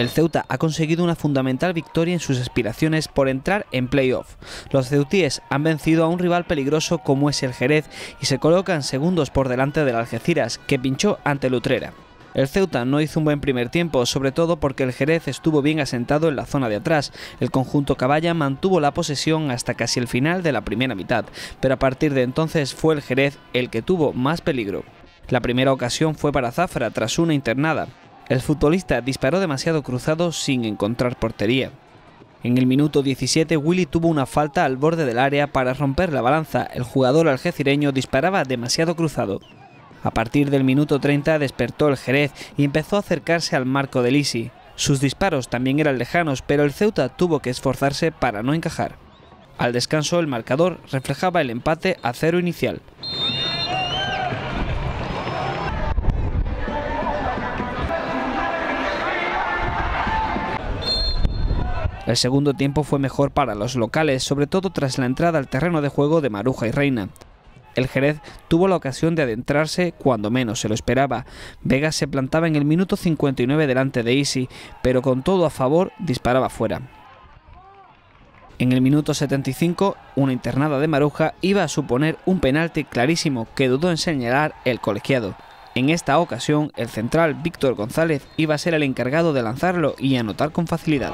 El Ceuta ha conseguido una fundamental victoria en sus aspiraciones por entrar en playoff. Los ceutíes han vencido a un rival peligroso como es el Xerez y se colocan segundos por delante del Algeciras, que pinchó ante el Utrera. El Ceuta no hizo un buen primer tiempo, sobre todo porque el Xerez estuvo bien asentado en la zona de atrás. El conjunto caballa mantuvo la posesión hasta casi el final de la primera mitad, pero a partir de entonces fue el Xerez el que tuvo más peligro. La primera ocasión fue para Zafra tras una internada. El futbolista disparó demasiado cruzado sin encontrar portería. En el minuto 17, Willy tuvo una falta al borde del área para romper la balanza. El jugador algecireño disparaba demasiado cruzado. A partir del minuto 30 despertó el Xerez y empezó a acercarse al marco de Lisi. Sus disparos también eran lejanos, pero el Ceuta tuvo que esforzarse para no encajar. Al descanso, el marcador reflejaba el empate a cero inicial. El segundo tiempo fue mejor para los locales, sobre todo tras la entrada al terreno de juego de Maruja y Reina. El Xerez tuvo la ocasión de adentrarse cuando menos se lo esperaba. Vegas se plantaba en el minuto 59 delante de Isi, pero con todo a favor disparaba fuera. En el minuto 75, una internada de Maruja iba a suponer un penalti clarísimo que dudó en señalar el colegiado. En esta ocasión, el central Víctor González iba a ser el encargado de lanzarlo y anotar con facilidad.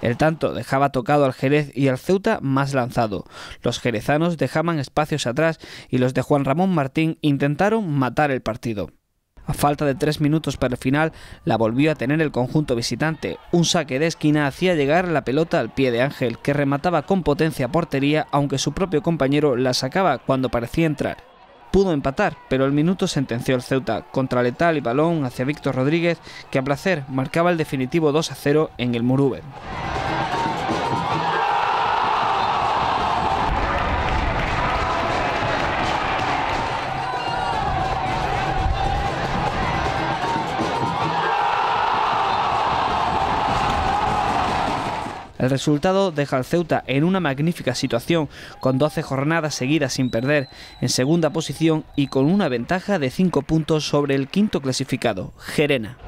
El tanto dejaba tocado al Xerez y al Ceuta más lanzado. Los jerezanos dejaban espacios atrás y los de Juan Ramón Martín intentaron matar el partido. A falta de 3 minutos para el final, la volvió a tener el conjunto visitante. Un saque de esquina hacía llegar la pelota al pie de Ángel, que remataba con potencia a portería, aunque su propio compañero la sacaba cuando parecía entrar. Pudo empatar, pero al minuto sentenció el Ceuta, contra letal y balón hacia Víctor Rodríguez, que a placer marcaba el definitivo 2-0 en el Muruve. El resultado deja al Ceuta en una magnífica situación, con 12 jornadas seguidas sin perder, en segunda posición y con una ventaja de 5 puntos sobre el quinto clasificado, Jerena.